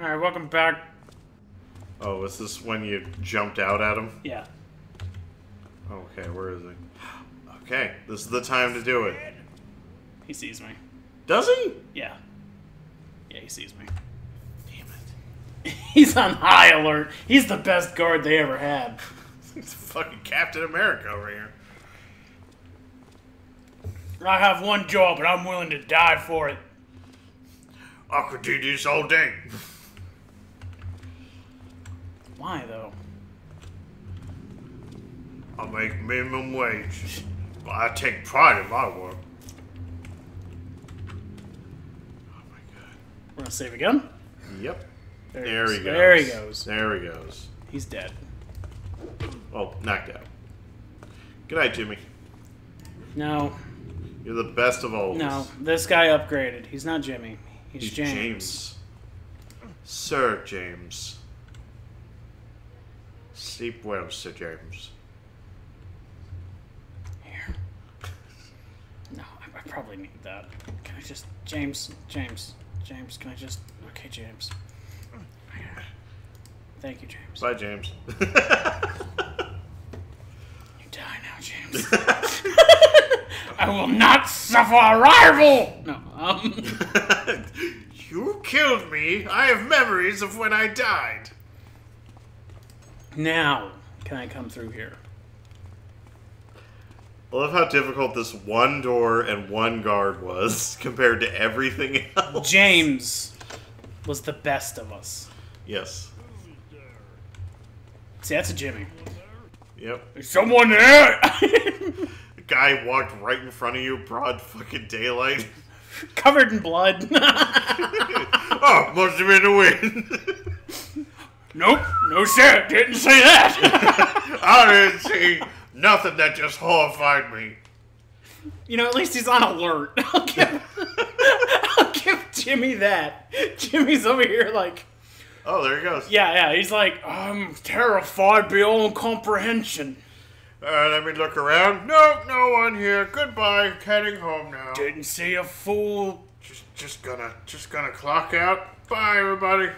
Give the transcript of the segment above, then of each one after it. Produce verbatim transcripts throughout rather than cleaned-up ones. Alright, welcome back. Oh, is this when you jumped out at him? Yeah. Okay, where is he? Okay, this is the time to do it. He sees me. Does he? Yeah. Yeah, he sees me. Damn it. He's on high alert. He's the best guard they ever had. He's fucking Captain America over here. I have one job, but I'm willing to die for it. I could do this all day. Why, though? I make minimum wage, but I take pride in my work. Oh, my God. We're going to save again? Yep. There, there he goes. There he goes. There he goes. He's dead. Well, knocked out. Good night, Jimmy. No. You're the best of all. No, this guy upgraded. He's not Jimmy. He's, He's James. James. Sir James. Sleep well, Sir James. Here. No, I, I probably need that. Can I just... James, James, James, can I just... Okay, James. Here. Thank you, James. Bye, James. You die now, James. I will not suffer a rival! No, um... You killed me. I have memories of when I died. Now, can I come through here? I love how difficult this one door and one guard was compared to everything else. James was the best of us. Yes. See, that's a Jimmy. Yep. There's someone there! Guy walked right in front of you, broad fucking daylight. Covered in blood. Oh, must have been the wind. Nope, no sir, didn't say that. I didn't see nothing that just horrified me. You know, at least he's on alert. I'll give, I'll give Jimmy that. Jimmy's over here like... Oh, there he goes. Yeah, yeah, he's like, I'm terrified beyond comprehension. Uh, let me look around. Nope, no one here. Goodbye. Heading home now. Didn't see a fool. Just, just gonna, just gonna clock out. Bye, everybody.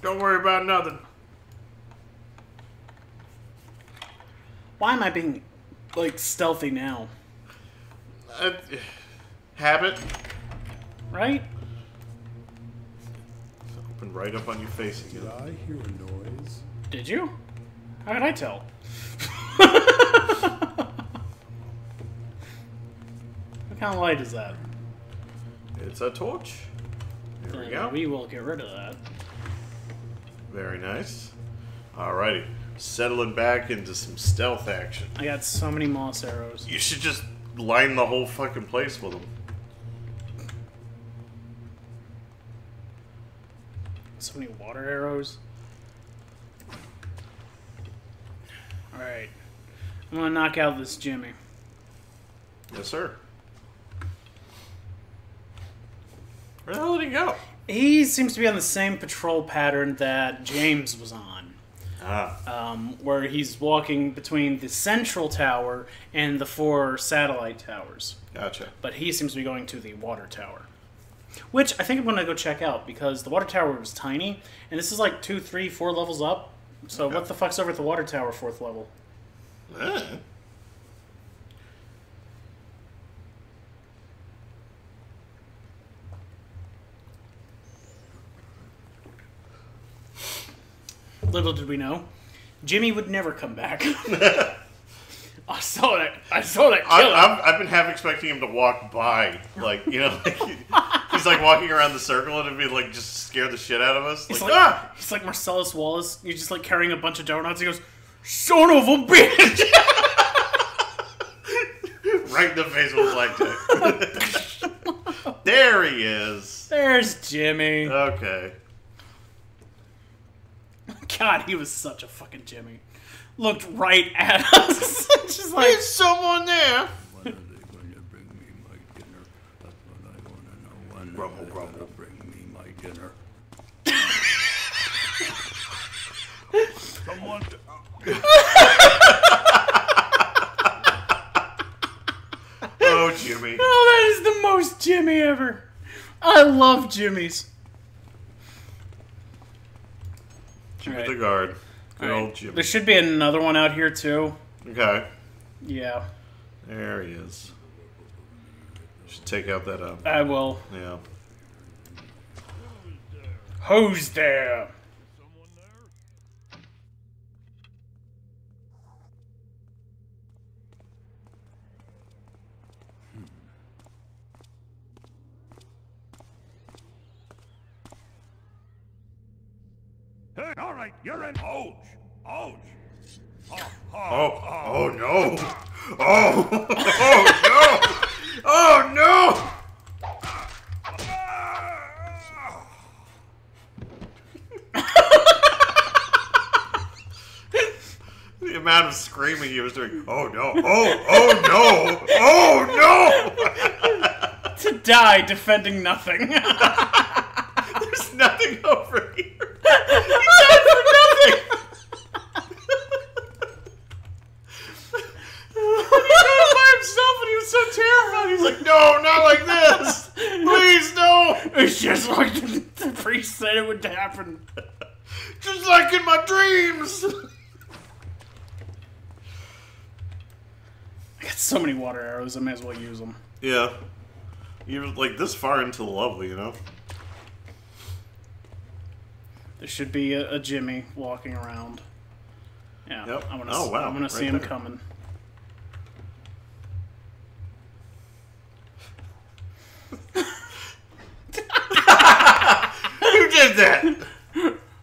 Don't worry about nothing. Why am I being, like, stealthy now? Uh, habit. Right? It's open right up on your face again. Did I hear a noise? Did you? How did I tell? What kind of light is that? It's a torch. There we go. We will get rid of that. Very nice. Alrighty. Settling back into some stealth action. I got so many moss arrows. You should just line the whole fucking place with them. So many water arrows. Alright. I'm gonna knock out this Jimmy. Yes, sir. Where the hell did he go? He seems to be on the same patrol pattern that James was on. Ah. Um, where he's walking between the central tower and the four satellite towers. Gotcha. But he seems to be going to the water tower. Which I think I'm gonna go check out, because the water tower was tiny, and this is like two, three, four levels up. So okay. What the fuck's over at the water tower fourth level? Uh. Little did we know, Jimmy would never come back. I saw it. I saw that. I, I'm, I've been half expecting him to walk by, like you know, like, he's like walking around the circle and it'd be like just scare the shit out of us. He's like, like ah, he's like Marcellus Wallace. He's just like carrying a bunch of donuts. He goes, "Son of a bitch!" Right in the face was like that. There he is. There's Jimmy. Okay. God, he was such a fucking Jimmy. Looked right at us. Just like, there's someone there. When are they going to bring me my dinner? That's what I want to know. When rumble, are they rumble. Going to bring me my dinner? Someone. Oh, Jimmy. Oh, that is the most Jimmy ever. I love Jimmys. Jimmy right. the guard. Good right. old Jimmy. There should be another one out here, too. Okay. Yeah. There he is. You should take out that up. I will. Yeah. Who's there? Someone there? Hmm. Hey, all right, you're in. Ouch! Ouch! Oh, oh, oh, oh, oh no! Oh! Oh no! Oh no! Amount of screaming he was doing. Oh no! Oh! Oh no! Oh no! To die defending nothing. There's nothing over here. He died for nothing. He did it by himself, and he was so terrified. He's like, "No, not like this! Please, no!" It's just like the priest said it would happen. Just like in my dreams. So many water arrows, I may as well use them. Yeah. You're like this far into the level, you know? There should be a, a Jimmy walking around. Yeah. Yep. I'm gonna, oh, wow. I'm gonna right see him there. Coming. Who did that?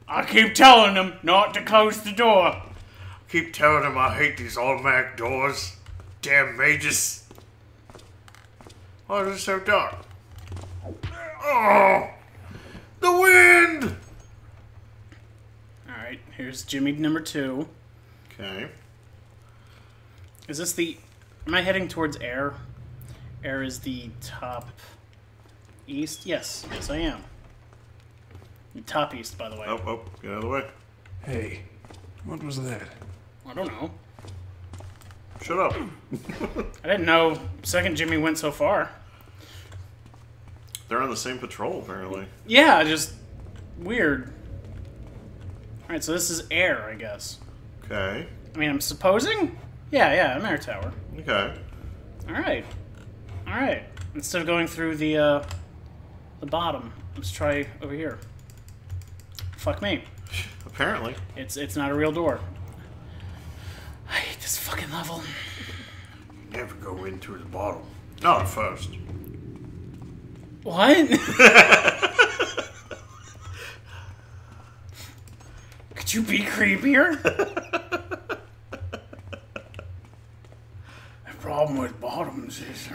I keep telling him not to close the door. Keep telling him I hate these automatic doors. Damn mages! Why is it so dark? Oh, the wind! All right, here's Jimmy number two. Okay. Is this the? Am I heading towards air? Air is the top east. Yes, yes, I am. The top east, by the way. Oh, oh, get out of the way. Hey, what was that? I don't know. Shut up. I didn't know Second Jimmy went so far. They're on the same patrol, apparently. Yeah, just weird. Alright, so this is air, I guess. Okay. I mean, I'm supposing? Yeah, yeah, I'm air tower. Okay. Alright. Alright. Instead of going through the, uh, the bottom, let's try over here. Fuck me. Apparently. It's, it's not a real door. I hate this fucking level. You never go into the bottom. Not first. What? Could you be creepier? The problem with bottoms is...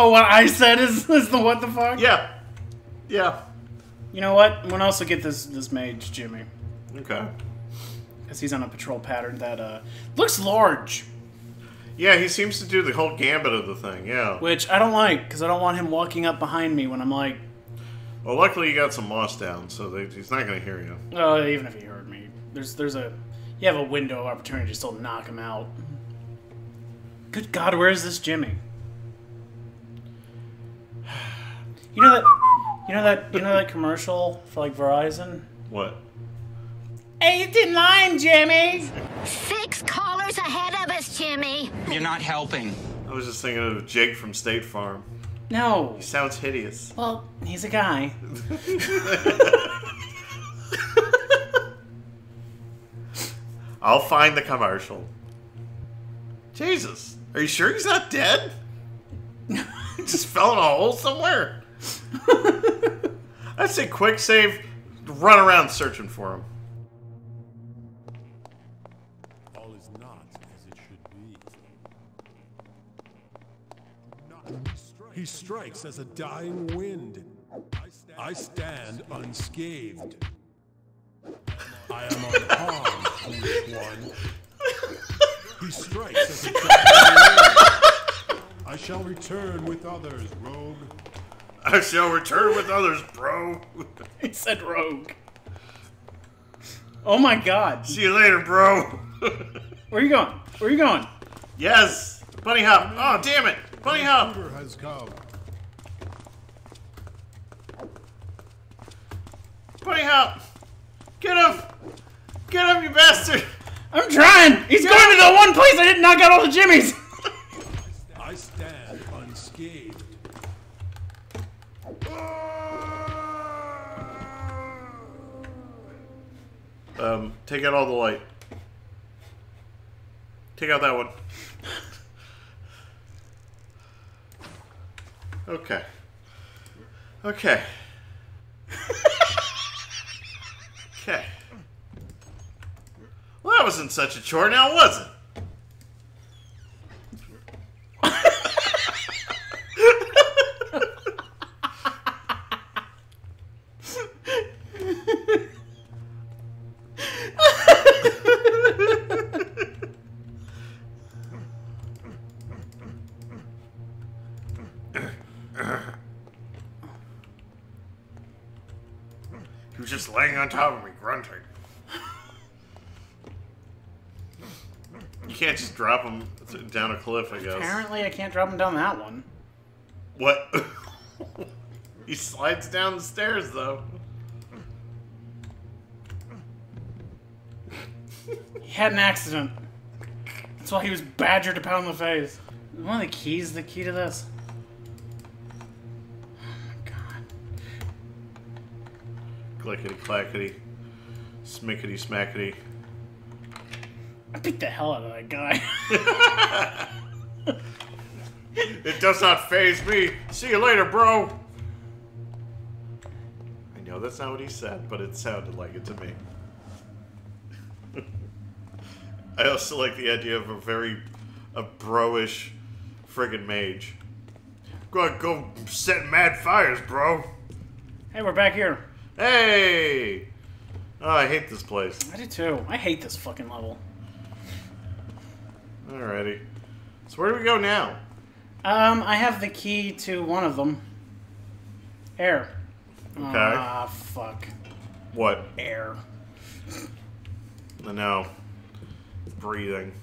Oh, what I said is, is the what the fuck? Yeah. Yeah. You know what? I'm gonna also get this, this mage, Jimmy. Okay. Because he's on a patrol pattern that uh, looks large. Yeah, he seems to do the whole gambit of the thing, yeah. Which I don't like, because I don't want him walking up behind me when I'm like... Well, luckily you got some moss down, so they, he's not gonna hear you. Oh, even if he heard me. There's, there's a... You have a window of opportunity to still knock him out. Good God, where is this Jimmy? You know that, you know that, you know that commercial for like Verizon. What? Eighth in line, Jimmy. Six callers ahead of us, Jimmy. You're not helping. I was just thinking of Jake from State Farm. No. He sounds hideous. Well, he's a guy. I'll find the commercial. Jesus, are you sure he's not dead? He just fell in a hole somewhere. I'd say quick save, run around searching for him. All is not as it should be. Not he strikes as a dying wind. I stand unscathed. I am unharmed, foolish one. He strikes as a dying wind. I shall return with others, rogue. I shall return with others, bro. He said rogue. Oh my God. See you later, bro. Where are you going? Where are you going? Yes. Bunny hop! Oh, damn it! Bunny hop! Has come. Bunny hop! Get him! Get him, you bastard! I'm trying! He's Get going him. to the one place I didn't knock out all the Jimmies! I stand unscathed. Um, take out all the light. Take out that one. Okay. Okay. Okay. Well, that wasn't such a chore now, was it? Just laying on top of me, grunting. You can't just drop him down a cliff, I guess. Apparently, I can't drop him down that one. What? He slides down the stairs, though. He had an accident. That's why he was badgered to pound the face. One of the keys, the key to this. Clickety clackety, smickety smackety. I beat the hell out of that guy. It does not faze me. See you later, bro. I know that's not what he said, but it sounded like it to me. I also like the idea of a very a bro-ish friggin' mage. Go go set mad fires, bro. Hey, we're back here. Hey! Oh, I hate this place. I do too. I hate this fucking level. Alrighty. So where do we go now? Um, I have the key to one of them. Air. Okay. Ah, oh, fuck. What? Air. I know. Breathing.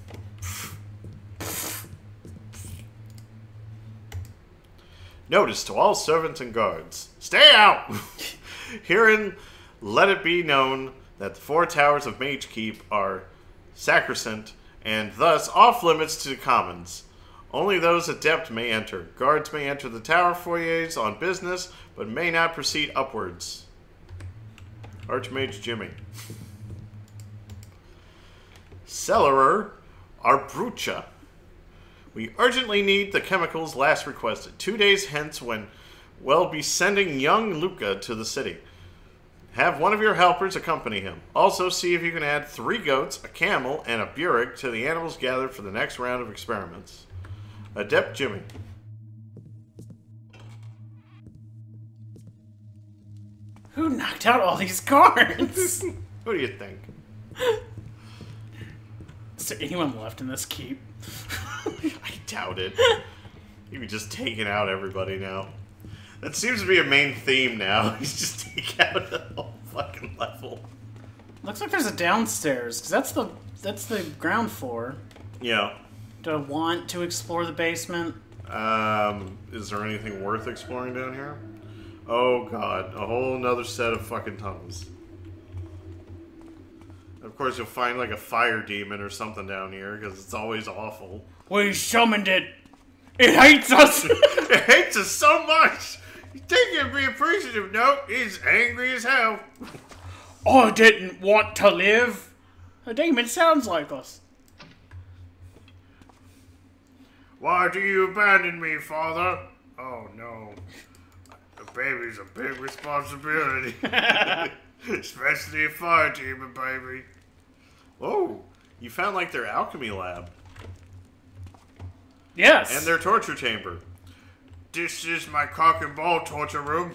Notice to all servants and guards. Stay out! Herein, let it be known that the four towers of Mage Keep are sacrosanct, and thus off-limits to the commons. Only those adept may enter. Guards may enter the tower foyers on business, but may not proceed upwards. Archmage Jimmy. Cellarer Arbrucha. We urgently need the chemicals last requested. Two days hence when... Well, be sending young Luca to the city. Have one of your helpers accompany him. Also, see if you can add three goats, a camel, and a burek to the animals gathered for the next round of experiments. Adept Jimmy. Who knocked out all these cards? Who do you think? Is there anyone left in this keep? I doubt it. You've just taken out everybody now. That seems to be a main theme now. He's just taking out the whole fucking level. Looks like there's a downstairs, because that's the, that's the ground floor. Yeah. Do I want to explore the basement? Um, is there anything worth exploring down here? Oh, God. A whole nother set of fucking tunnels. Of course, you'll find, like, a fire demon or something down here, because it's always awful. We summoned it. It hates us. It hates us so much. You think it'd be appreciative? No, he's angry as hell. I didn't want to live. A demon sounds like us. Why do you abandon me, father? Oh no, a baby's a big responsibility, especially a fire demon baby. Oh, you found like their alchemy lab. Yes. And their torture chamber. This is my cock and ball torture room.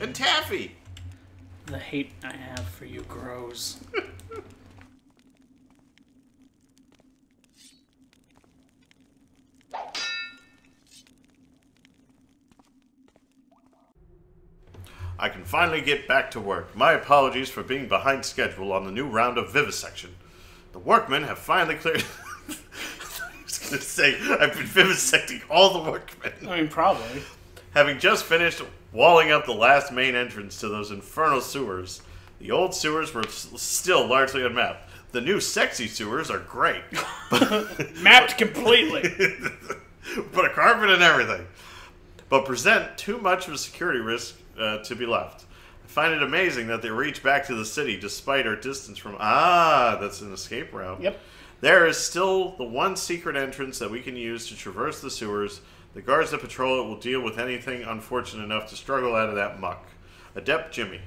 And taffy. The hate I have for you grows. I can finally get back to work. My apologies for being behind schedule on the new round of vivisection. The workmen have finally cleared... to say I've been vivisecting all the workmen. I mean, probably. Having just finished walling up the last main entrance to those infernal sewers, the old sewers were still largely unmapped. The new sexy sewers are great. Mapped completely. Put a carpet and everything. But present too much of a security risk uh, to be left. I find it amazing that they reach back to the city despite our distance from... Ah, that's an escape route. Yep. There is still the one secret entrance that we can use to traverse the sewers. The guards that patrol it will deal with anything unfortunate enough to struggle out of that muck. Adept Jimmy.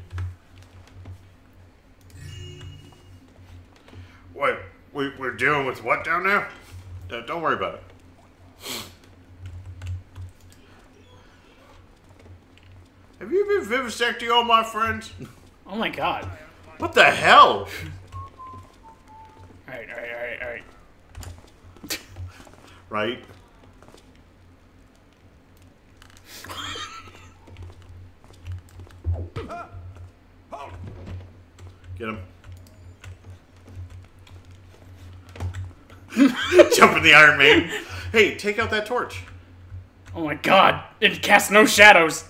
What? We, we're dealing with what down there? Uh, don't worry about it. Have you been vivisecting all my friends? Oh my god. What the hell? Alright, alright, alright, alright. Right? Get him. Jump in the Iron Maiden. Hey, take out that torch. Oh my god. It casts no shadows.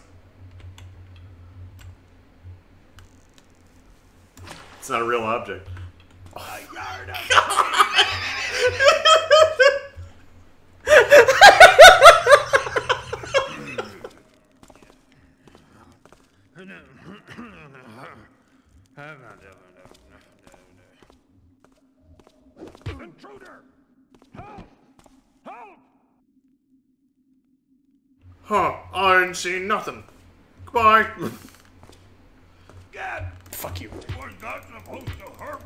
It's not a real object. Oh, yard of Intruder! Help! Help! Huh, I ain't seen nothing. Goodbye. God. Fuck you. We're not supposed to hurt.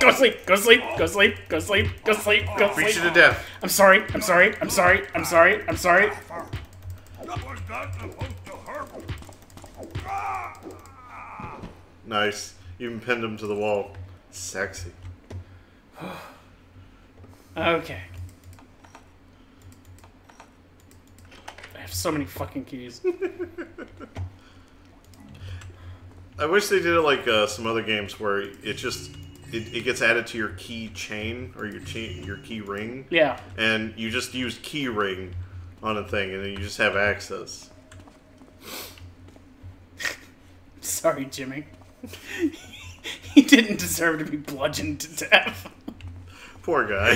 Go sleep, go sleep, go sleep, go sleep, go sleep, go sleep. Beat you to death. I'm sorry, I'm sorry, I'm sorry, I'm sorry, I'm sorry. We're not supposed to hurt. Nice. You even pinned him to the wall. Sexy. Okay. I have so many fucking keys. I wish they did it like uh, some other games where it just it, it gets added to your key chain or your chain, your key ring. Yeah. And you just use key ring on a thing, and then you just have access. Sorry, Jimmy. He didn't deserve to be bludgeoned to death. Poor guy.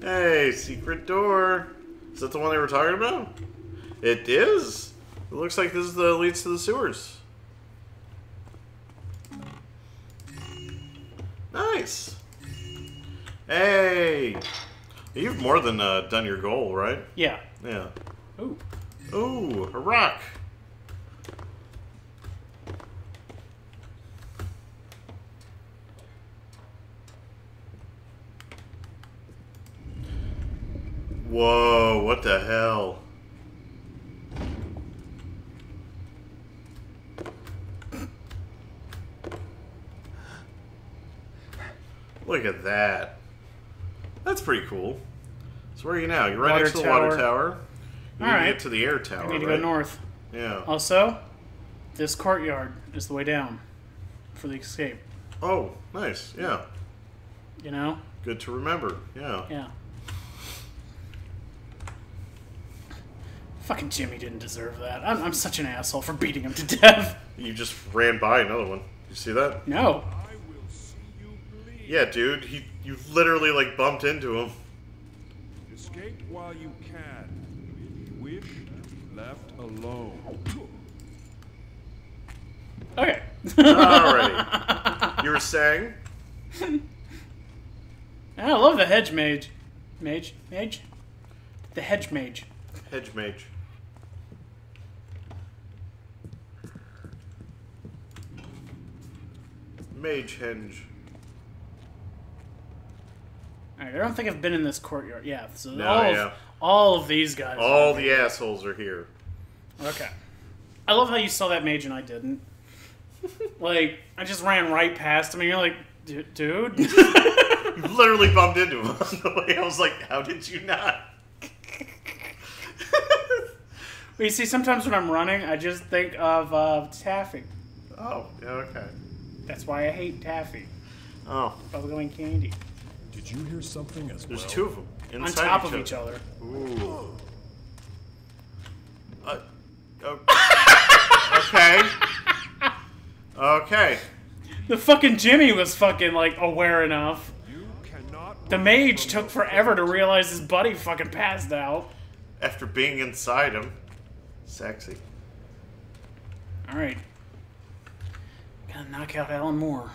Hey, secret door. Is that the one they were talking about? It is. It looks like this is the leads to the sewers. Nice. Hey. You've more than uh, done your goal, right? Yeah. Yeah. Ooh. Ooh, a rock. Whoa, what the hell? Look at that. That's pretty cool. So where are you now? You're right water next to the tower. water tower. You All need right. to get to the air tower, I need to right? go north. Yeah. Also, this courtyard is the way down for the escape. Oh, nice. Yeah. You know? Good to remember. Yeah. Yeah. Fucking Jimmy didn't deserve that. I'm, I'm such an asshole for beating him to death. You just ran by another one. You see that? No. I will see you bleed. Yeah, dude. He, you literally, like, bumped into him. Escape while you can. If you wish, left alone. Okay. Alrighty. You were saying? I love the hedge mage. Mage? Mage? The hedge mage. Hedge mage. Mage henge. Alright, I don't think I've been in this courtyard. Yeah, so no, all, yeah. Of, all of these guys. All the assholes are here. Okay. I love how you saw that mage and I didn't. Like, I just ran right past him and you're like, D dude? You literally bumped into him on the way. I was like, how did you not? But you see, sometimes when I'm running, I just think of uh, taffy. Oh, okay. That's why I hate taffy. Oh. Bubblegum candy. Did you hear something as well? There's two of them inside on top each of each other. Ooh. Uh, okay. Okay. The fucking Jimmy was fucking like aware enough. The mage took forever to realize his buddy fucking passed out. After being inside him. Sexy. Alright. Gotta knock out Alan Moore.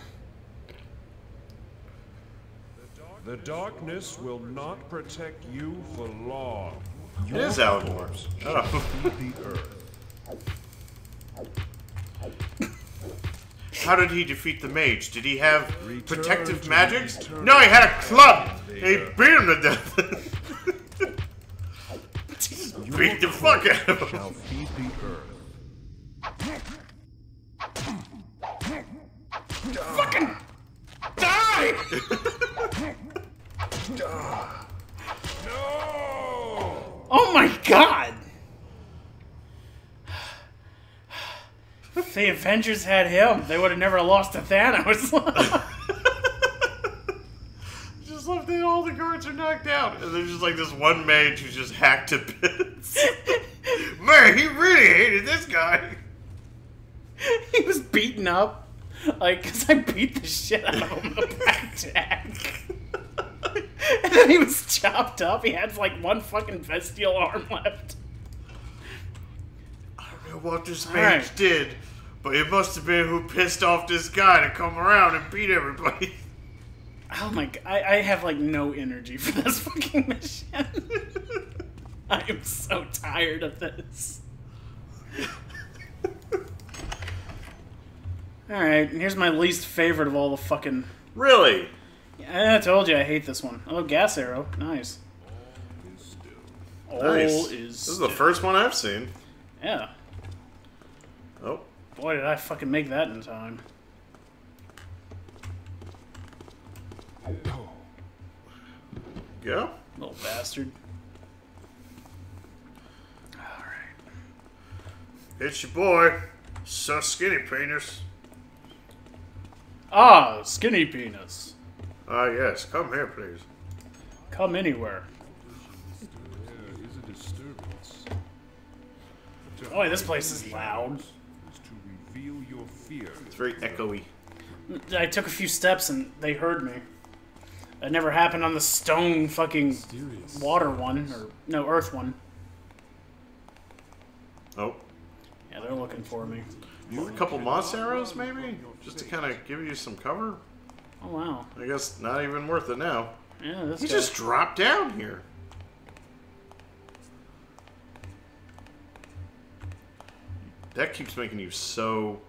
The darkness will not protect you for long. It is Alan Moore. Shut up. The earth. How did he defeat the mage? Did he have protective magics? No, he had a club! He beat him to death! Beat the fuck out of him! Fucking die! No! Oh my god! If the Avengers had him, they would have never lost to Thanos. Just love that all the guards are knocked out. And there's just like this one mage who's just hacked to bits. Man, he really hated this guy. He was beaten up. Like, because I beat the shit out of him with a blackjack. And then he was chopped up. He had like one fucking vestial arm left. What this mage right. did, but it must have been who pissed off this guy to come around and beat everybody. Oh my god, I, I have like no energy for this fucking mission. I am so tired of this. Alright, here's my least favorite of all the fucking... Really? Yeah, I told you I hate this one. Oh, gas arrow. Nice. All is still. All nice. Is this is still. The first one I've seen. Yeah. Oh. Boy, did I fucking make that in time. Go. Little bastard. Alright. It's your boy. So skinny penis. Ah, skinny penis. Ah, uh, yes. Come here, please. Come anywhere. There is a disturbance. Boy, this place is loud. It's very echoey. I took a few steps and they heard me. That never happened on the stone fucking water one, or no, earth one. Oh. Yeah, they're looking for me. Well, a couple moss arrows, maybe? Just to kind of give you some cover? Oh, wow. I guess not even worth it now. Yeah, this He guy. just dropped down here. That keeps making you so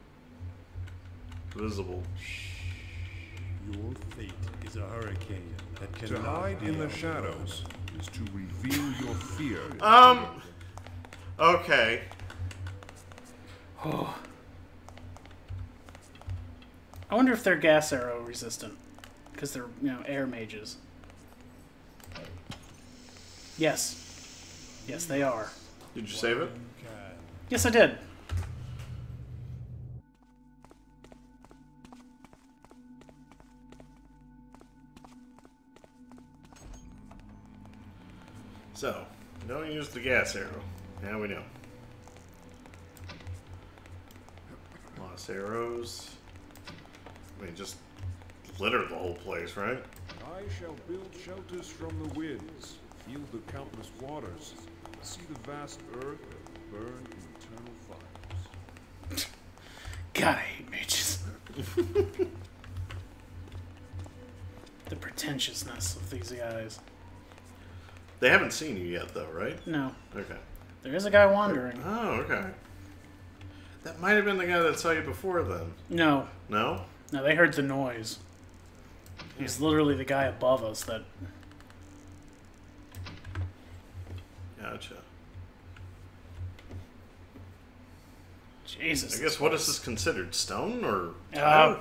visible. Your fate is a hurricane that can to hide in the shadows is to reveal your fear. Um. Okay. Oh. I wonder if they're gas arrow resistant, because they're you know air mages. Yes. Yes, they are. Did you save it? Yes, I did. So, don't use the gas arrow. Now we know. Moss arrows. I mean, just litter the whole place, right? I shall build shelters from the winds, feel the countless waters, see the vast earth burn eternal fires. God, I hate mages. The pretentiousness of these guys. They haven't seen you yet, though, right? No. Okay. There is a guy wandering. Oh, okay. That might have been the guy that saw you before, then. No. No? No, they heard the noise. He's literally the guy above us that... Gotcha. Jesus. I guess, what is this considered? Stone, or... Uh,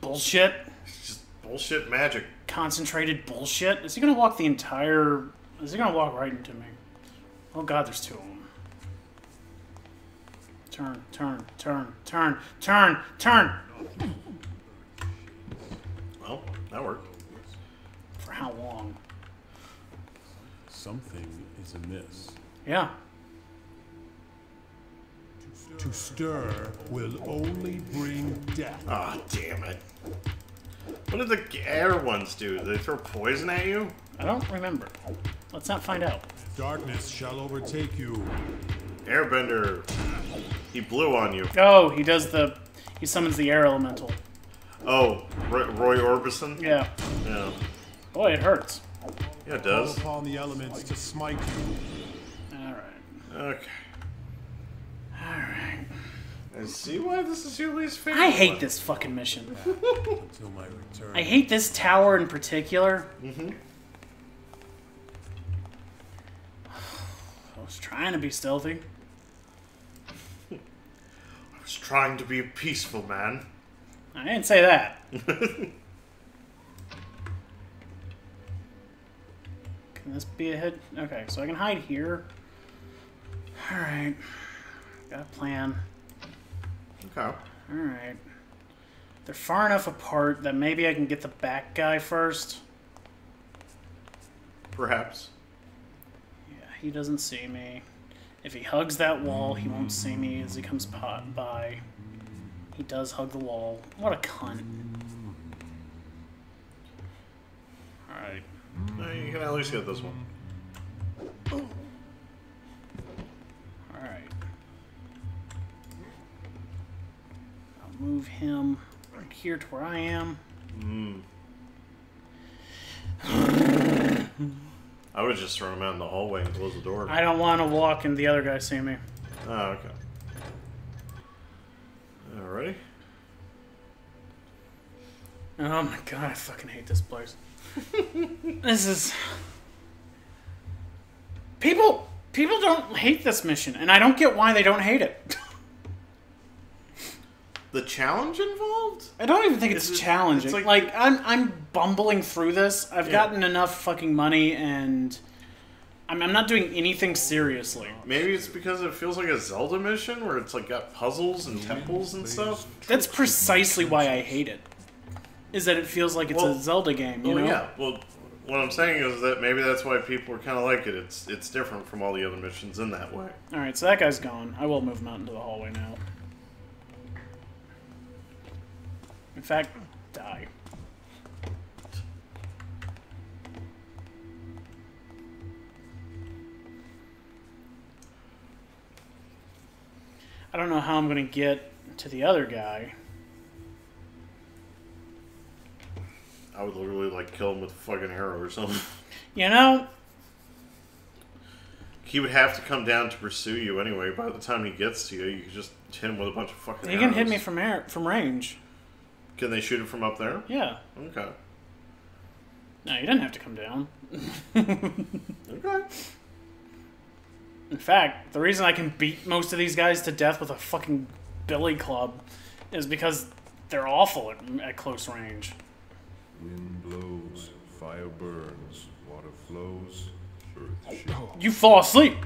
bullshit. It's just bullshit magic. Concentrated bullshit. Is he gonna walk the entire... Is he gonna walk right into me? Oh god, there's two of them. Turn, turn, turn, turn, turn, turn! Well, that worked. Something is amiss. Yeah. To stir will only bring death. Ah, oh, damn it. What did the air ones do? Did they throw poison at you? I don't remember. Let's not find out. Darkness shall overtake you. Airbender. He blew on you. Oh, he does the... He summons the air elemental. Oh, Roy Orbison? Yeah. Yeah. Boy, it hurts. Yeah, it does. Call upon the elements to smite you. Alright. Okay. Alright. I see why this is your least favorite. I hate one. This fucking mission. Until my return. I hate this tower in particular. Mm-hmm. I was trying to be stealthy. I was trying to be a peaceful man. I didn't say that. Can this be a hit? Okay, so I can hide here. Alright. Got a plan. Okay. Alright. They're far enough apart that maybe I can get the back guy first. Perhaps. Yeah, he doesn't see me. If he hugs that wall, he won't see me as he comes by. He does hug the wall. What a cunt. Alright. You can at least get this one. Alright. I'll move him right here to where I am. Mm. I would just throw him out in the hallway and close the door. I don't want to walk and the other guy see me. Oh, okay. Alrighty. Oh my god, I fucking hate this place. This is... People... People don't hate this mission, and I don't get why they don't hate it. The challenge involved? I don't even think it's, it's challenging. It's like, like I'm, I'm bumbling through this. I've yeah. gotten enough fucking money, and... I'm, I'm not doing anything seriously. Maybe it's because it feels like a Zelda mission, where it's like got puzzles and temples and stuff. That's precisely why I hate it. Is that it feels like it's well, a Zelda game, you well, know? Yeah. Well, what I'm saying is that maybe that's why people are kind of like it. It's it's different from all the other missions in that way. All right, so that guy's gone. I will move him out into the hallway now. In fact, die. I don't know how I'm going to get to the other guy. I would literally, like, kill him with a fucking arrow or something. You know? He would have to come down to pursue you anyway. By the time he gets to you, you could just hit him with a bunch of fucking arrows. He can hit me from air, from range. Can they shoot him from up there? Yeah. Okay. No, you didn't have to come down. Okay. In fact, the reason I can beat most of these guys to death with a fucking billy club is because they're awful at, at close range. Wind blows, fire burns, water flows, earth shakes. You fall asleep!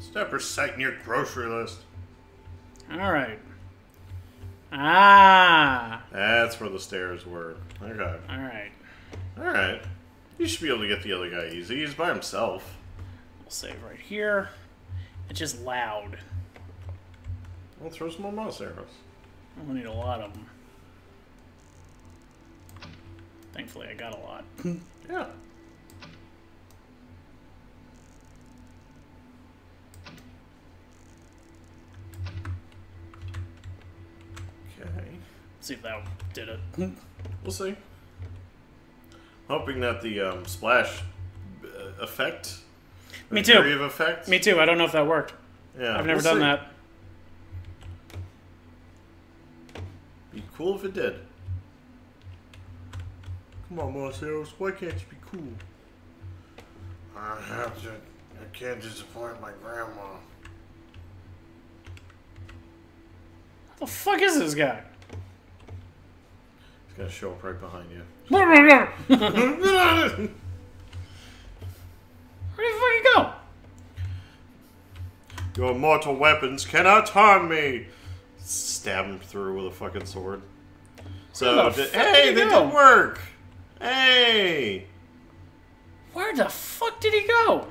Stop reciting your grocery list. Alright. Ah! That's where the stairs were. Okay. Alright. Alright. You should be able to get the other guy easy. He's by himself. We'll save right here. It's just loud. We'll throw some more moss arrows. We'll need a lot of them. Thankfully, I got a lot. Yeah. Okay. See if that did it. We'll see. Hoping that the um, splash effect. Me too. Of effect. Me too. I don't know if that worked. Yeah. I've never we'll done see. that. Be cool if it did. Come on, Marcellus. Why can't you be cool? I have to. I can't disappoint my grandma. What the fuck is this guy? He's gonna show up right behind you. Where did you fucking go? Your mortal weapons cannot harm me. Stab him through with a fucking sword. So, did, hey, they did work. Hey! Where the fuck did he go?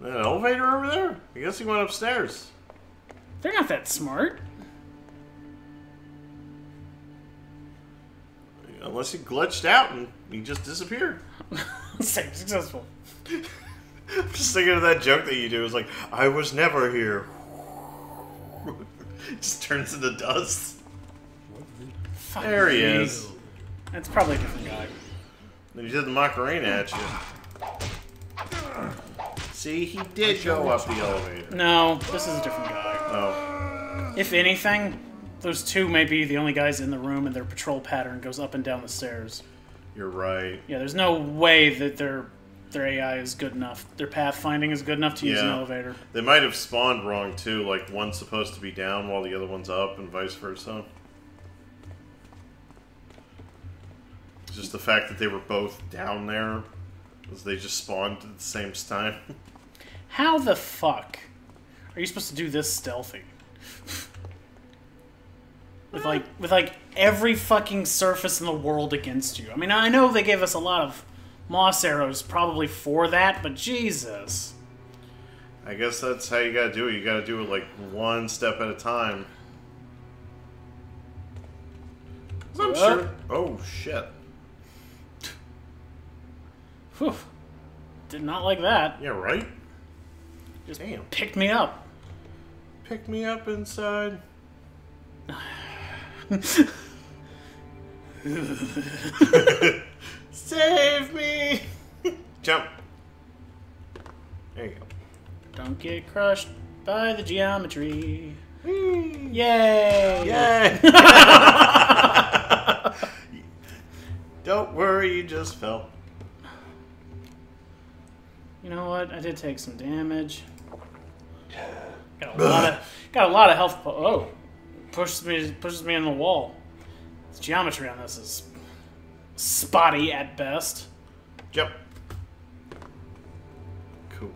That elevator over there? I guess he went upstairs. They're not that smart. Unless he glitched out and he just disappeared. Same successful. I'm just thinking of that joke that you do. It's like, I was never here. Just turns into dust. Fuck there he me. Is. That's probably a different guy. Then he did the Macarena at you. See, he did go up the elevator. No, this is a different guy. Oh. If anything, those two may be the only guys in the room, and their patrol pattern goes up and down the stairs. You're right. Yeah, there's no way that their their A I is good enough. Their pathfinding is good enough to use yeah. an elevator. They might have spawned wrong, too. Like, one's supposed to be down while the other one's up, and vice versa. Just the fact that they were both down there, was they just spawned at the same time. How the fuck are you supposed to do this stealthy? With like, with like every fucking surface in the world against you. I mean, I know they gave us a lot of moss arrows probably for that, but Jesus. I guess that's how you gotta do it. You gotta do it like one step at a time. I'm sure. Oh shit. Whew. Did not like that. Yeah, right? Just damn. Picked me up. Pick me up inside. Save me! Jump. There you go. Don't get crushed by the geometry. Whee. Yay! Yay! Don't worry, you just fell. You know what? I did take some damage. Got a lot of got a lot of health. Po oh, pushes me pushes me in the wall. The geometry on this is spotty at best. Jump. Cool.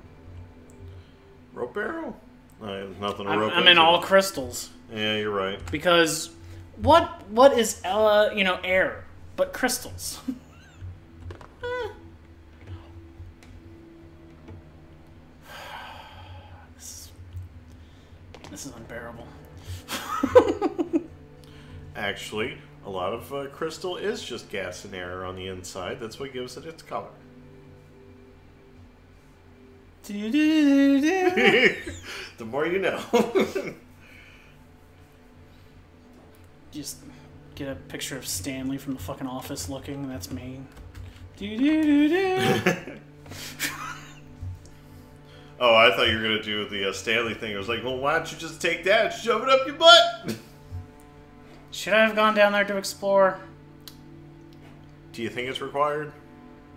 Rope arrow? No, there's nothing. I'm, rope I'm in all crystals. Yeah, you're right. Because what what is Ella? You know, air, but crystals. This is unbearable. Actually, a lot of uh, crystal is just gas and air on the inside. That's what gives it its color. Do, do, do, do. The more you know. Just get a picture of Stanley from The fucking Office looking, and that's me. Do, do, do, do. Oh, I thought you were going to do the uh, Stanley thing. I was like, well, why don't you just take that and shove it up your butt? Should I have gone down there to explore? Do you think it's required?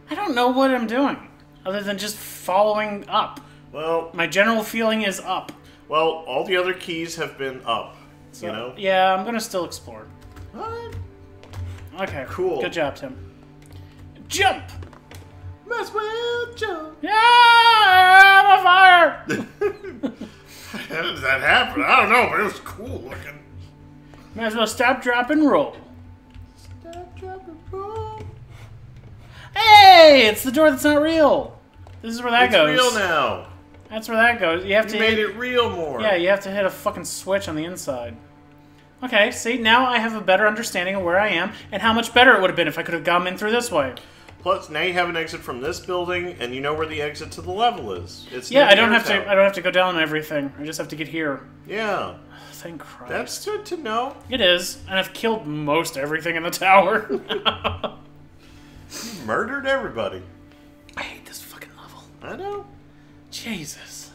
I don't know what I'm doing, other than just following up. Well... my general feeling is up. Well, all the other keys have been up, so, you know? Yeah, I'm going to still explore. What? Okay. Cool. Good job, Tim. Jump! Must well jump. Yeah, I'm on fire. How did that happen? I don't know, but it was cool looking. Might as well stop, drop, and roll. Stop, drop, and roll. Hey, it's the door that's not real. This is where that it's goes. It's real now. That's where that goes. You have you to made hit, it real more. Yeah, you have to hit a fucking switch on the inside. Okay, see, now I have a better understanding of where I am and how much better it would have been if I could have gone in through this way. Plus, now you have an exit from this building, and you know where the exit to the level is. It's yeah, I don't have town. to. I don't have to go down and everything. I just have to get here. Yeah. Oh, thank Christ. That's good to know. It is, and I've killed most everything in the tower. You murdered everybody. I hate this fucking level. I know. Jesus.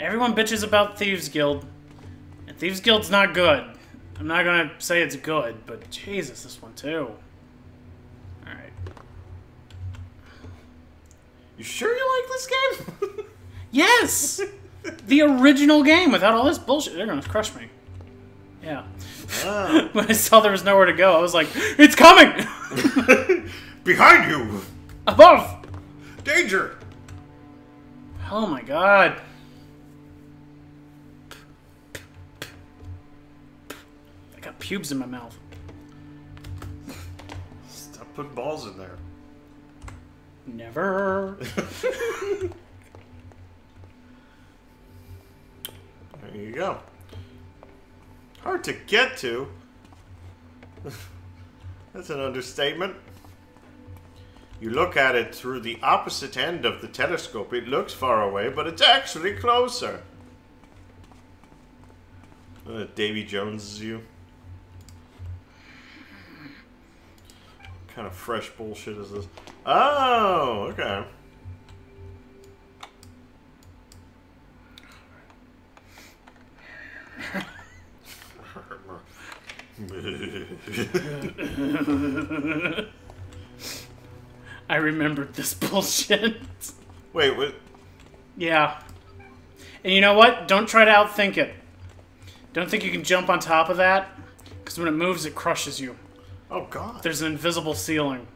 Everyone bitches about Thieves Guild, and Thieves Guild's not good. I'm not gonna say it's good, but Jesus, this one too. You sure you like this game? Yes! The original game without all this bullshit. They're gonna crush me. Yeah. Wow. When I saw there was nowhere to go, I was like, it's coming! Behind you! Above! Danger! Oh my god. I got pubes in my mouth. Stop putting balls in there. Never. There you go. Hard to get to. That's an understatement. You look at it through the opposite end of the telescope. It looks far away, but it's actually closer. Uh, Davy Jones is you. What kind of fresh bullshit is this? Oh, okay. I remembered this bullshit. Wait, what? Yeah. And you know what? Don't try to outthink it. Don't think you can jump on top of that, because when it moves, it crushes you. Oh, God. There's an invisible ceiling.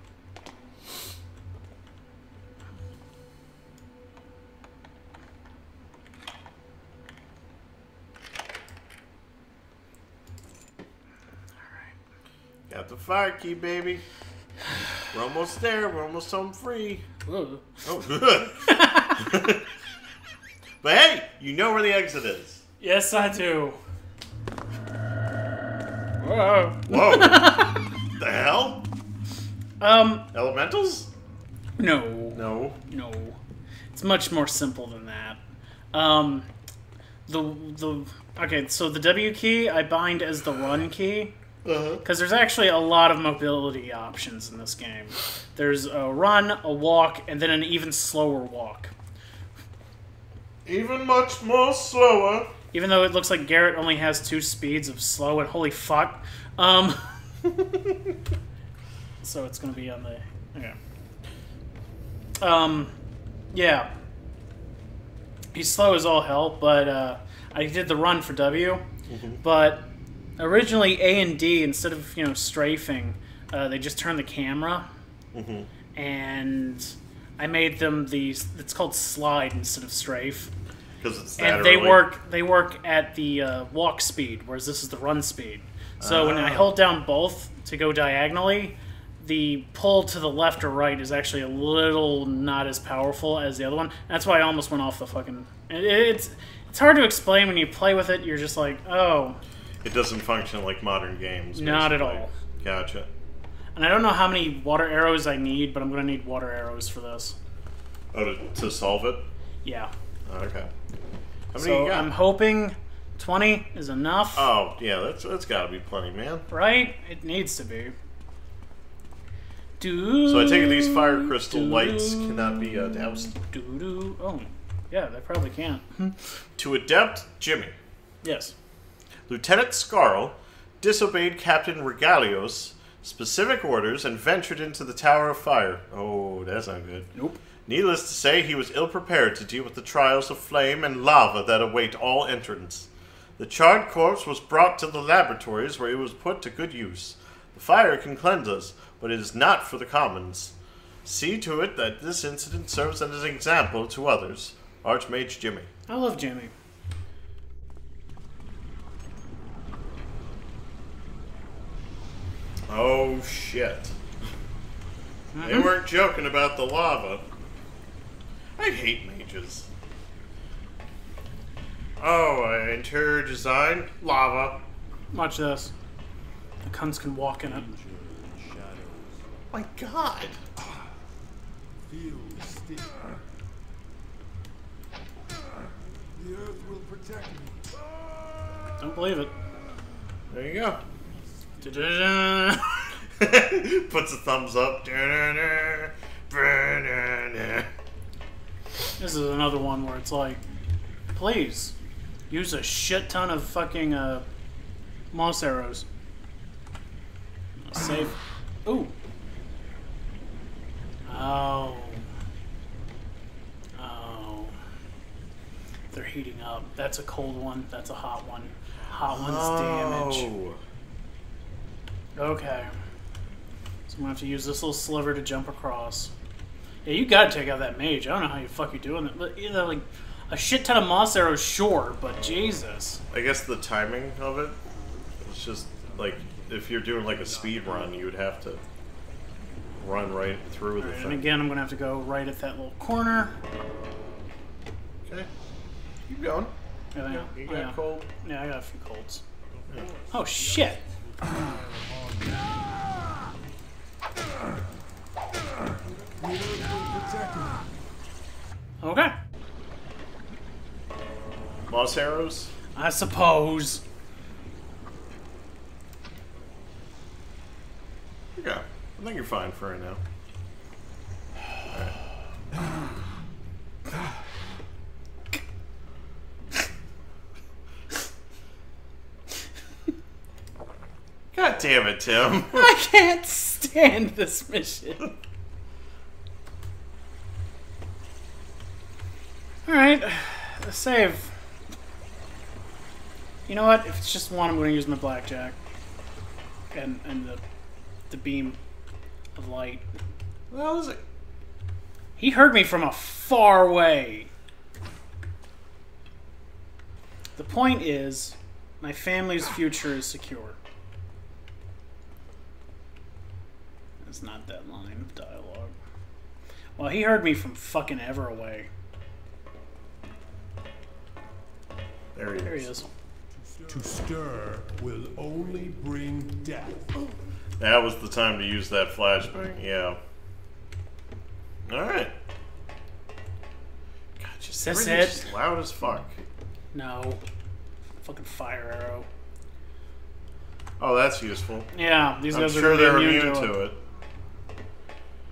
Got the fire key, baby. We're almost there. We're almost home free. Ooh. Oh. But hey, you know where the exit is. Yes, I do. Whoa. Whoa. The hell? Um. Elementals? No. No. No. It's much more simple than that. Um. The the okay. So the W key I bind as the run key. Because uh-huh. there's actually a lot of mobility options in this game. There's a run, a walk, and then an even slower walk. Even much more slower. Even though it looks like Garrett only has two speeds of slow and holy fuck. Um, so it's going to be on the... Okay. Um, yeah. He's slow as all hell, but uh, I did the run for W. Mm-hmm. But... originally, A and D, instead of, you know, strafing, uh, they just turned the camera. Mm-hmm. And I made them these... It's called slide instead of strafe. Because it's that And they early. work They work at the uh, walk speed, whereas this is the run speed. So uh-huh. when I hold down both to go diagonally, the pull to the left or right is actually a little not as powerful as the other one. That's why I almost went off the fucking... It's, it's hard to explain. When you play with it, you're just like, oh... It doesn't function like modern games. Basically. Not at all. Gotcha. And I don't know how many water arrows I need, but I'm going to need water arrows for this. Oh, to, to solve it? Yeah. Okay. How many you got? I'm hoping twenty is enough. Oh, yeah, that's that's got to be plenty, man. Right? It needs to be. Doo-doo, so I take it these fire crystal doo-doo, lights cannot be uh, doused. Doo-doo. Oh, yeah, they probably can't. To Adept Jimmy. Yes. Lieutenant Scarl disobeyed Captain Regalio's specific orders and ventured into the Tower of Fire. Oh, that's not good. Nope. Needless to say, he was ill-prepared to deal with the trials of flame and lava that await all entrants. The charred corpse was brought to the laboratories where it was put to good use. The fire can cleanse us, but it is not for the commons. See to it that this incident serves as an example to others. Archmage Jimmy. I love Jimmy. Oh, shit. Mm-hmm. They weren't joking about the lava. I hate mages. Oh, uh, interior design, lava. Watch this. The cunts can walk in it. My God. Feel still. The earth will protect me. Don't believe it. There you go. Puts a thumbs up. This is another one where it's like, please use a shit ton of fucking uh, moss arrows. Save. Ooh. Oh. Oh. They're heating up. That's a cold one. That's a hot one. Hot one's oh. damage. Okay. So I'm gonna have to use this little sliver to jump across. Yeah, you gotta take out that mage. I don't know how you fuck you're doing that. But, you know, like, a shit ton of moss arrows, sure, but Jesus. I guess the timing of it, it's just, like, if you're doing, like, a speed run, you would have to... run right through the right, thing. And again, I'm going to have to go right at that little corner. Okay. Keep going. Yeah, yeah, you got yeah. cold? Yeah, I got a few colds. Yeah. Oh, shit. Okay. Boss arrows? I suppose. Okay. I think you're fine for right now. Alright. God damn it, Tim. I can't stand this mission. Alright. Save. You know what? If it's just one, I'm going to use my blackjack. And and the, the beam of light. Well, is it? He heard me from a far way. The point is, my family's future is secure. It's not that line of dialogue. Well, he heard me from fucking ever away. There he is. There he is. To stir will only bring death. That was the time to use that flashbang, yeah. Alright. God, just that's it. Just loud as fuck. No. Fucking fire arrow. Oh, that's useful. Yeah, these I'm guys sure are they're immune, immune to, to it. it.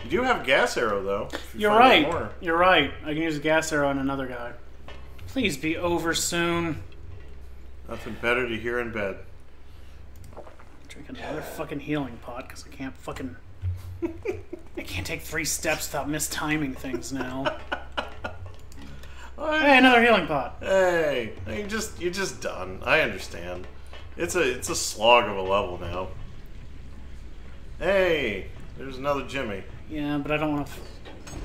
You do have gas arrow, though. You You're right. More. You're right. I can use a gas arrow on another guy. Please be over soon. Nothing better to hear in bed. Drink another fucking healing pot because I can't fucking. I can't take three steps without mistiming things now. Hey, another healing pot. Hey, you just you're just done. I understand. It's a it's a slog of a level now. Hey, there's another Jimmy. Yeah, but I don't want to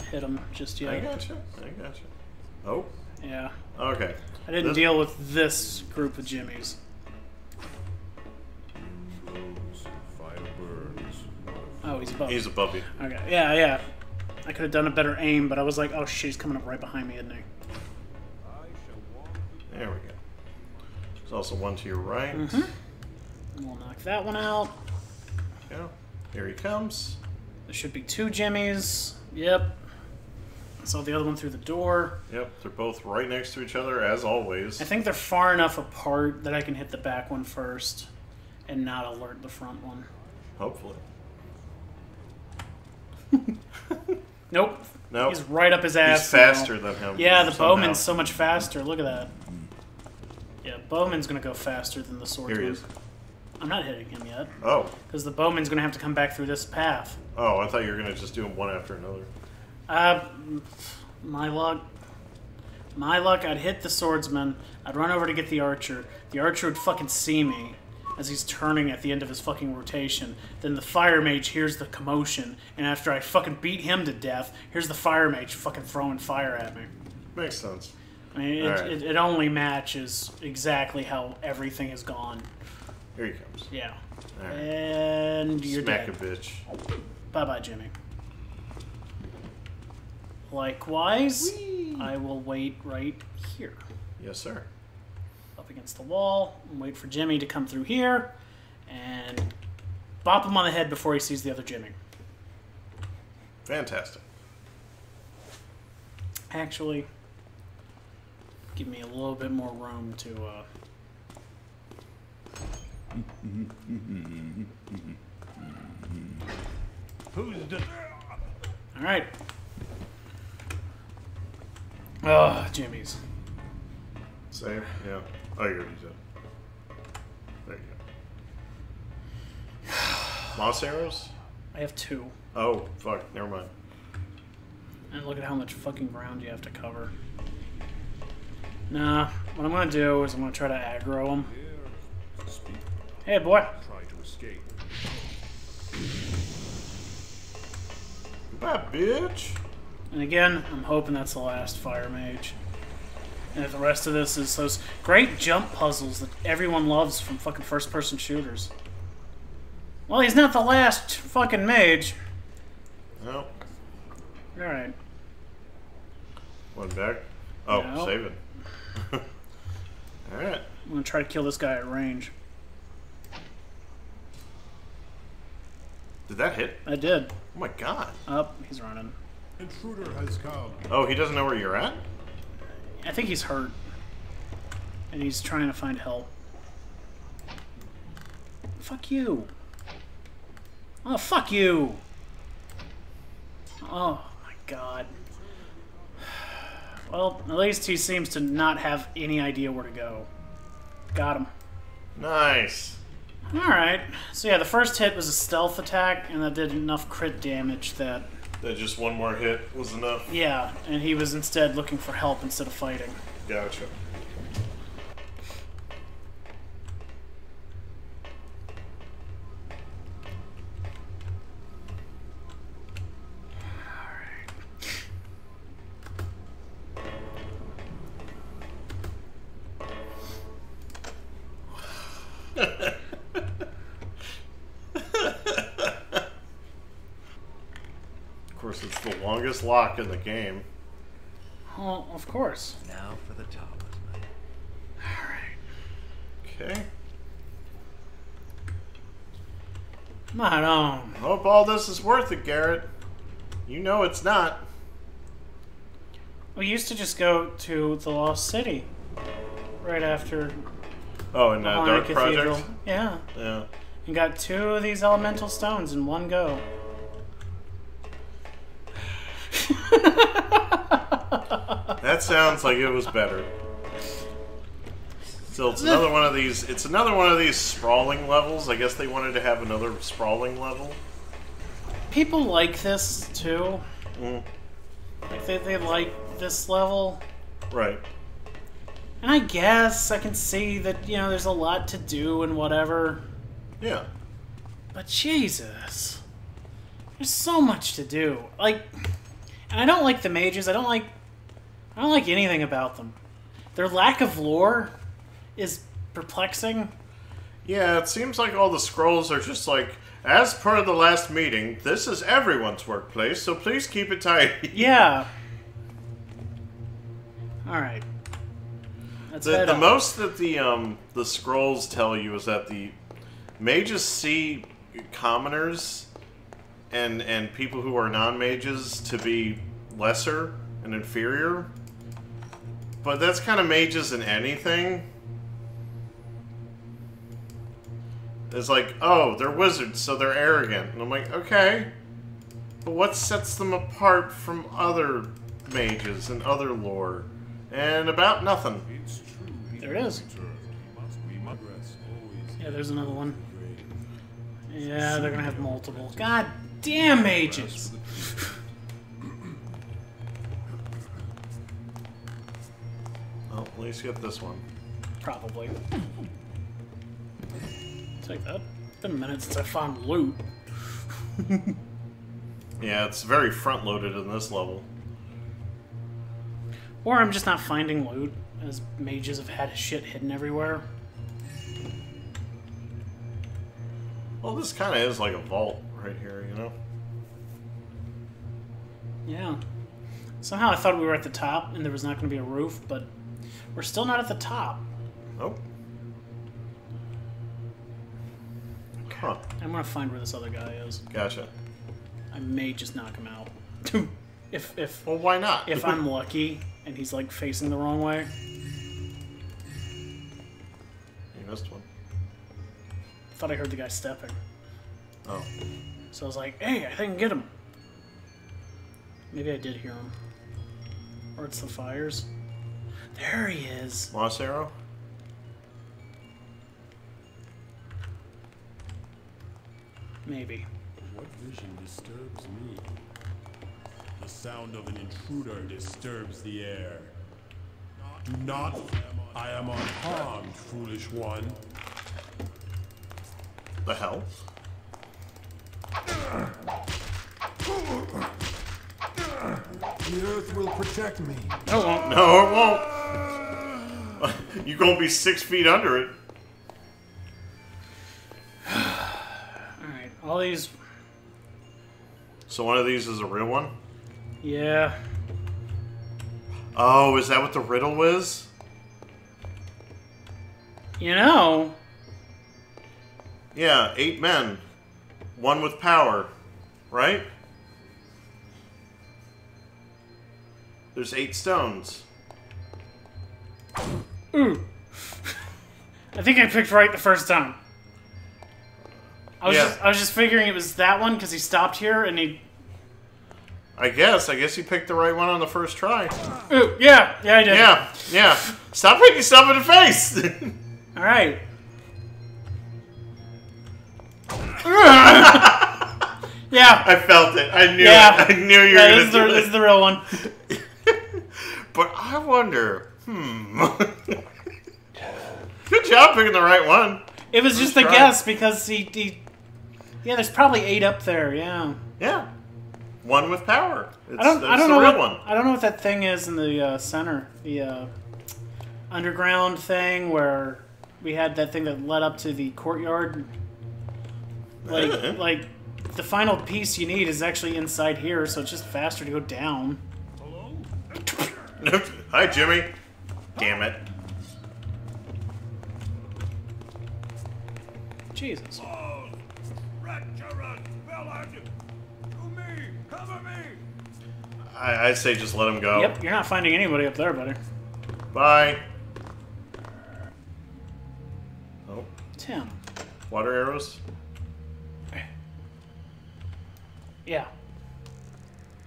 hit him just yet. I gotcha. I gotcha. Oh. Yeah. Okay. I didn't this... deal with this group of Jimmies. Oh, he's above. He's above you. Okay. Yeah, yeah. I could have done a better aim, but I was like, oh shit, he's coming up right behind me, isn't he? There we go. There's also one to your right. Mm-hmm. We'll knock that one out. There go. Here he comes. There should be two Jimmies. Yep. I saw the other one through the door. Yep, they're both right next to each other, as always. I think they're far enough apart that I can hit the back one first and not alert the front one. Hopefully. Nope. Nope. He's right up his ass. He's faster now. than him. Yeah, the somehow. Bowman's so much faster. Look at that. Yeah, Bowman's going to go faster than the sword. Here he is. I'm not hitting him yet. Oh. Because the Bowman's going to have to come back through this path. Oh, I thought you were going to just do them one after another. Uh, my luck. My luck, I'd hit the swordsman, I'd run over to get the archer, the archer would fucking see me as he's turning at the end of his fucking rotation, then the fire mage hears the commotion, and after I fucking beat him to death, here's the fire mage fucking throwing fire at me. Makes sense. I mean, it, right. it, it only matches exactly how everything has gone. Here he comes. Yeah. All right. And you're Smack dead. Smack a bitch. Bye-bye, Jimmy. Likewise, Whee! I will wait right here. Yes, sir. Up against the wall, and wait for Jimmy to come through here, and bop him on the head before he sees the other Jimmy. Fantastic. Actually, give me a little bit more room to... Uh... Who's the... All right. Oh, Jimmy's. Same? Yeah. Oh, you're already dead. There you go. Moss arrows? I have two. Oh, fuck. Never mind. And look at how much fucking ground you have to cover. Nah. What I'm going to do is I'm going to try to aggro him. Hey, boy. Try to escape. Goodbye, bitch. And again, I'm hoping that's the last fire mage. And if the rest of this is those great jump puzzles that everyone loves from fucking first-person shooters. Well, he's not the last fucking mage. No. All right. One back. Oh, no. Saving. All right. I'm gonna try to kill this guy at range. Did that hit? I did. Oh my god. Up, oh, he's running. Intruder has come. Oh, he doesn't know where you're at? I think he's hurt. And he's trying to find help. Fuck you. Oh, fuck you. Oh my god. Well, at least he seems to not have any idea where to go. Got him. Nice. Alright, so yeah, the first hit was a stealth attack, and that did enough crit damage that... That just one more hit was enough? Yeah, and he was instead looking for help instead of fighting. Gotcha. Lock in the game. Well, of course. Now for the top. Alright. Okay. Not on. Hope all this is worth it, Garrett. You know it's not. We used to just go to the Lost City. Right after... Oh, in that Dark Cathedral Project? Yeah. Yeah. And got two of these elemental stones in one go. That sounds like it was better. So it's another one of these. It's another one of these sprawling levels. I guess they wanted to have another sprawling level. People like this too. Mm. Like they they like this level. Right. And I guess I can see that, you know, there's a lot to do and whatever. Yeah. But Jesus, there's so much to do. Like. And I don't like the mages. I don't like I don't like anything about them. Their lack of lore is perplexing. Yeah, it seems like all the scrolls are just like, as per the last meeting, this is everyone's workplace, so please keep it tidy. Yeah. Alright. That's the, the most that the um the scrolls tell you is that the mages see commoners and and people who are non-mages to be lesser and inferior. But that's kind of mages in anything. It's like, oh, they're wizards, so they're arrogant. And I'm like, okay. But what sets them apart from other mages and other lore? And about nothing. It's true. There it is. Yeah, there's another one. Yeah, they're gonna have multiple. God damn mages! Well, at least get this one. Probably. Take that. It's been a minute since I found loot. Yeah, it's very front-loaded in this level. Or I'm just not finding loot, as mages have had shit hidden everywhere. Well, this kind of is like a vault right here, you know? Yeah. Somehow I thought we were at the top and there was not going to be a roof, but we're still not at the top. Nope. Okay. Huh. I'm going to find where this other guy is. Gotcha. I may just knock him out. if, if, well, why not? If I'm lucky and he's, like, facing the wrong way. You missed one. I thought I heard the guy stepping. Oh. So I was like, hey, I think I can get him. Maybe I did hear him. Or it's the fires. There he is. Moss arrow? Maybe. What vision disturbs me? The sound of an intruder disturbs the air. Do not, I am unharmed, foolish one. The hell? The earth will protect me. No, it won't. No, it won't. You're gonna be six feet under it. All right, all these So one of these is a real one? Yeah. Oh, is that what the riddle is? You know. Yeah, eight men. One with power. Right? There's eight stones. Ooh. I think I picked right the first time. I was, yeah. just, I was just figuring it was that one because he stopped here and he... I guess. I guess he picked the right one on the first try. Ooh, yeah. Yeah, I did. Yeah, yeah. Stop hitting yourself in the face! All right. Yeah. I felt it. I knew yeah. it. I knew you yeah, were going to do it. This is the real one. But I wonder... Hmm. Good job picking the right one. It was just a guess because he, he... Yeah, there's probably eight up there, yeah. Yeah. One with power. It's, I don't, I don't the know real what, one. I don't know what that thing is in the uh, center. The uh, underground thing where we had that thing that led up to the courtyard. Like, uh-huh. like the final piece you need is actually inside here, so it's just faster to go down. Hello? Hi, Jimmy. Damn it. Jesus. Oh, treacherous villain! To me! Cover me! I, I say just let him go. Yep, you're not finding anybody up there, buddy. Bye. Oh. Tim. Water arrows? Yeah.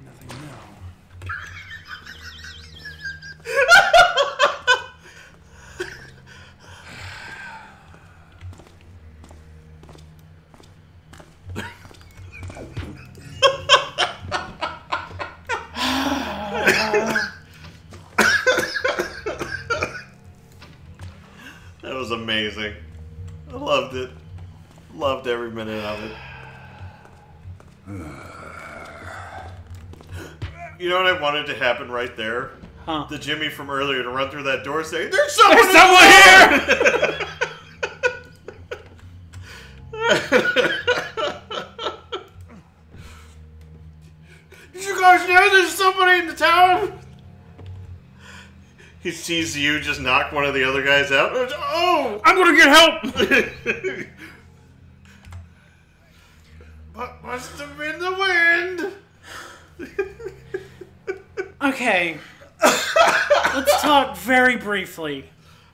Nothing now. Amazing. I loved it. Loved every minute of it. You know what I wanted to happen right there? Huh. The Jimmy from earlier to run through that door saying, there's someone, there's someone here! Did you guys know there's somebody in the town? He sees you just knock one of the other guys out. Oh! I'm gonna get help! What must have been the wind? Okay. Let's talk very briefly.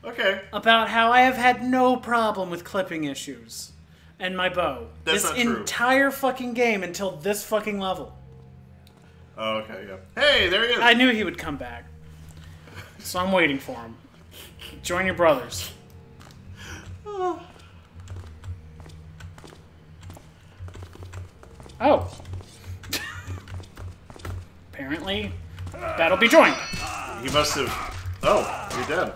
Okay. About how I have had no problem with clipping issues. And my bow. That's not true. This entire fucking game until this fucking level. Oh, okay, yeah. Hey, there he is! I knew he would come back. So I'm waiting for him. Join your brothers. Oh. Oh. Apparently, that'll be joined. He must have... Oh, you're dead.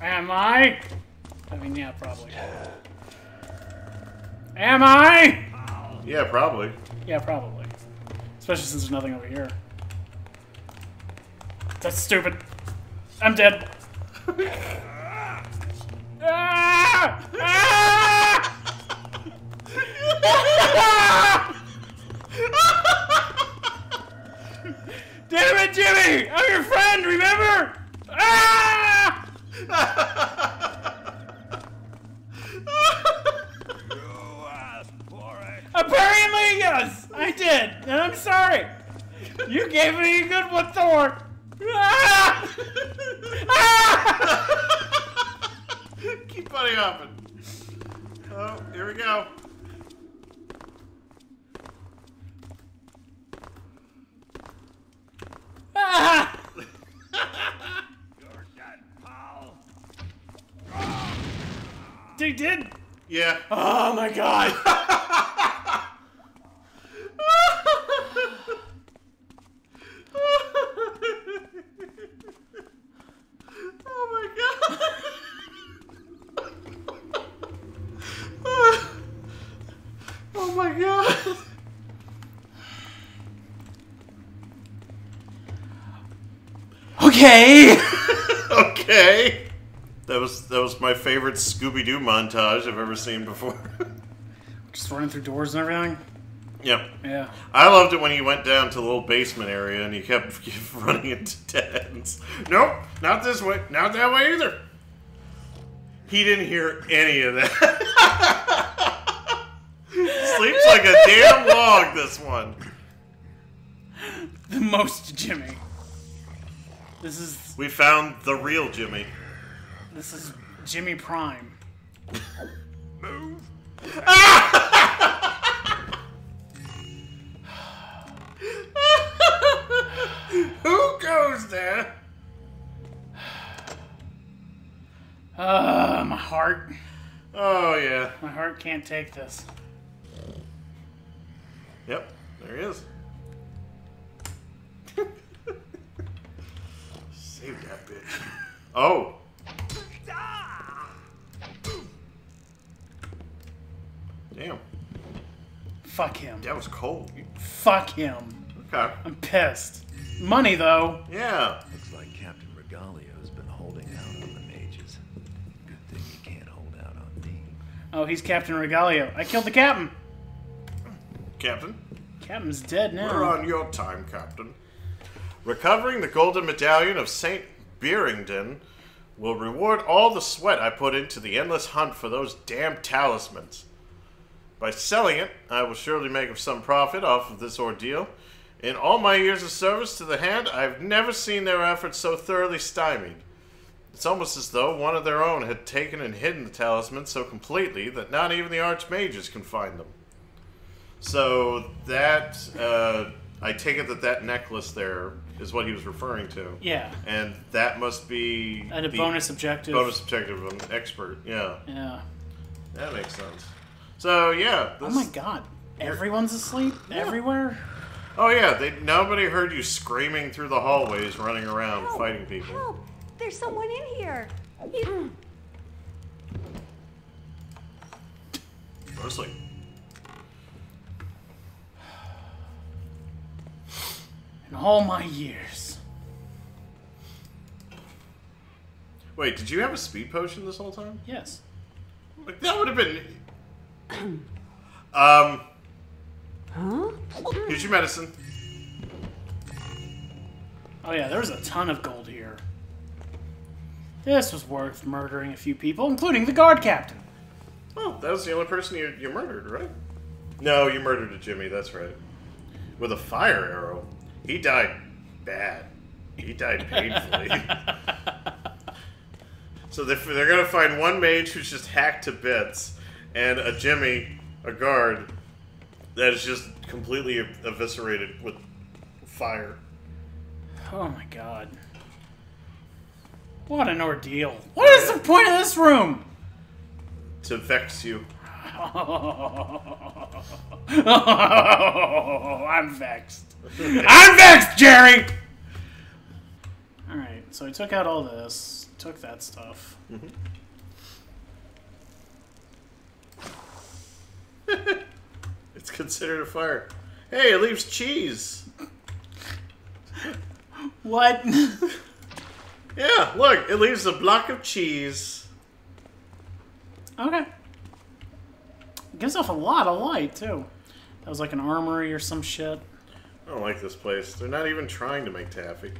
Am I? I mean, yeah, probably. Am I? Yeah, probably. Yeah, probably. Especially since there's nothing over here. That's stupid. I'm dead. ah! Ah! Damn it, Jimmy! I'm your friend, remember? Ah! You asked for it. Apparently, yes, I did, and I'm sorry. You gave me a good one, Thor. Ah! Ah! Keep bunny hopping. Oh, here we go. Ah! You're dead, pal. They did? Yeah. Oh my god. Okay. Okay. That was that was my favorite Scooby-Doo montage I've ever seen before. Just running through doors and everything. Yep. Yeah. I loved it when he went down to the little basement area and he kept running into dead ends. Nope, not this way, not that way either. He didn't hear any of that. Sleeps like a damn log, this one. The most Jimmy. This is... We found the real Jimmy. This is Jimmy Prime. Move. Who goes there? Uh, my heart. Oh, yeah. My heart can't take this. Yep, there he is. Save that bitch. Oh. Damn. Fuck him. That was cold. Fuck him. Okay. I'm pissed. Money, though. Yeah. Looks like Captain Regalio's been holding out on the mages. Good thing he can't hold out on me. Oh, he's Captain Regalio. I killed the captain. Captain? Captain's dead now. We're on your time, Captain. Recovering the golden medallion of Saint Beringdon will reward all the sweat I put into the endless hunt for those damn talismans. By selling it, I will surely make some profit off of this ordeal. In all my years of service to the hand, I've never seen their efforts so thoroughly stymied. It's almost as though one of their own had taken and hidden the talismans so completely that not even the archmages can find them. So that, uh, I take it that that necklace there is what he was referring to. Yeah. And that must be... And a bonus objective. Bonus objective of an expert, yeah. Yeah. That makes sense. So, yeah. This, oh my god. Everyone's asleep? Yeah. Everywhere? Oh, yeah. They, nobody heard you screaming through the hallways, running around, help, fighting people. Help! There's someone in here! You... Mostly. In all my years. Wait, did you have a speed potion this whole time? Yes. Like, that would have been... um, huh? Here's your medicine. Oh yeah, there's a ton of gold here. This was worth murdering a few people, including the guard captain. Oh, that was the only person you, you murdered, right? No, you murdered a Jimmy, that's right. With a fire arrow. He died bad. He died painfully. So they're, they're going to find one mage who's just hacked to bits. And a Jimmy, a guard, that is just completely eviscerated with fire. Oh my god. What an ordeal. What is the point of this room? To vex you. Oh, I'm vexed. I'm vexed, Jerry! Alright, so I took out all this, took that stuff. Mm-hmm. It's considered a fire. Hey, it leaves cheese. What? Yeah, look, it leaves a block of cheese. Okay. It gives off a lot of light, too. That was like an armory or some shit. I don't like this place. They're not even trying to make taffy.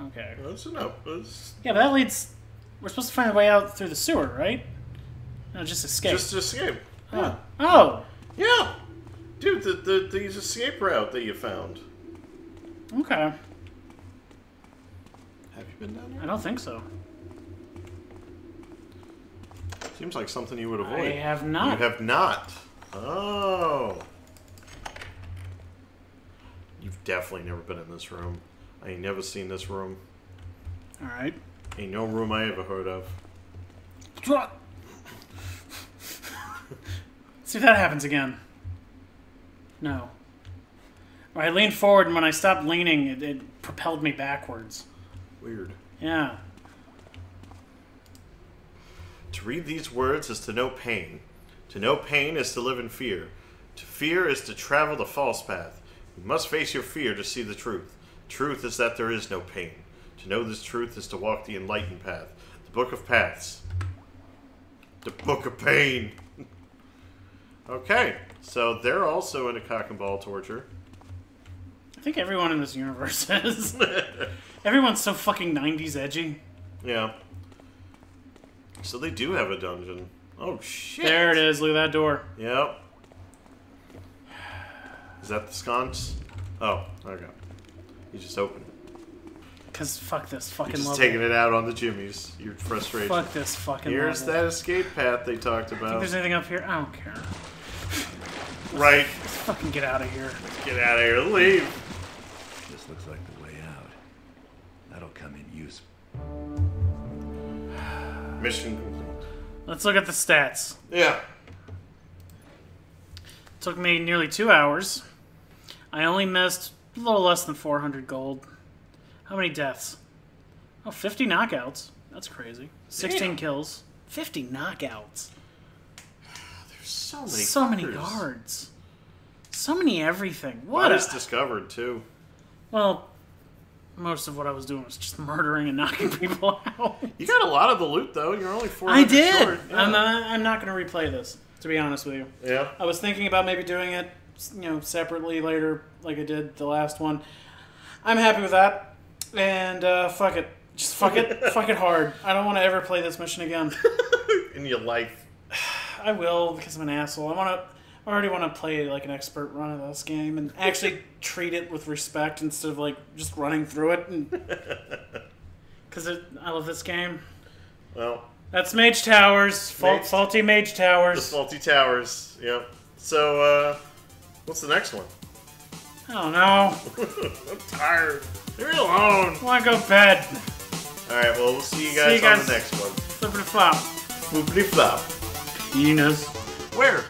Okay. That's enough. That's... Yeah, but that leads... We're supposed to find a way out through the sewer, right? No, just escape. Just escape. Oh. Yeah. Oh. Yeah. Dude, the, the, the escape route that you found. Okay. Have you been down there? I don't think so. Seems like something you would avoid. I have not. You have not. Oh. You've definitely never been in this room. I ain't never seen this room. All right. Ain't no room I ever heard of. See if that happens again. No. I leaned forward, and when I stopped leaning, it, it propelled me backwards. Weird. Yeah. To read these words is to know pain. To know pain is to live in fear. To fear is to travel the false path. You must face your fear to see the truth. Truth is that there is no pain. To know this truth is to walk the enlightened path. The Book of Paths. The Book of Pain. Okay, so they're also into cock and ball torture. I think everyone in this universe is. Everyone's so fucking nineties edgy. Yeah. So they do have a dungeon. Oh, shit. There it is. Look at that door. Yep. Is that the sconce? Oh, okay. You just open it. Because fuck this fucking level. You're just taking it out on the Jimmies. You're frustrated. Fuck this fucking level. Here's that escape path they talked about. Think there's anything up here? I don't care. Right. Let's fucking get out of here. Let's get out of here. Leave. This looks like the way out. That'll come in use. Mission complete. Let's look at the stats. Yeah. Took me nearly two hours. I only missed a little less than four hundred gold. How many deaths? Oh, fifty knockouts. That's crazy. sixteen Damn. Kills. fifty knockouts. There's so many So guards. many guards. So many everything. What? I was discovered, too. Well, most of what I was doing was just murdering and knocking people out. You got a lot of the loot, though. You're only four hundred short. I did. Yeah. I'm, uh, I'm not going to replay this, to be honest with you. Yeah. I was thinking about maybe doing it, you know, separately later, like I did the last one. I'm happy with that. And uh, fuck it. Just fuck it. Fuck it hard. I don't want to ever play this mission again. In your life. I will, because I'm an asshole. I want to... I already want to play like an expert run of this game and actually treat it with respect instead of like just running through it. Because I love this game. Well, that's Mage Towers, Fault, Mage, faulty Mage Towers. The faulty towers. Yep. So, uh, what's the next one? I don't know. I'm tired. Leave me alone. I want to go to bed. All right. Well, we'll see you guys, see you guys on the next one. Flippity flop. Flippity flop. Enos. Where?